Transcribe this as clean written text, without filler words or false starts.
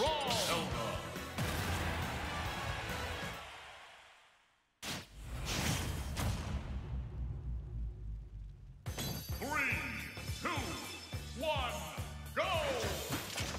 Brawl! Zelda! Three, two, one, go!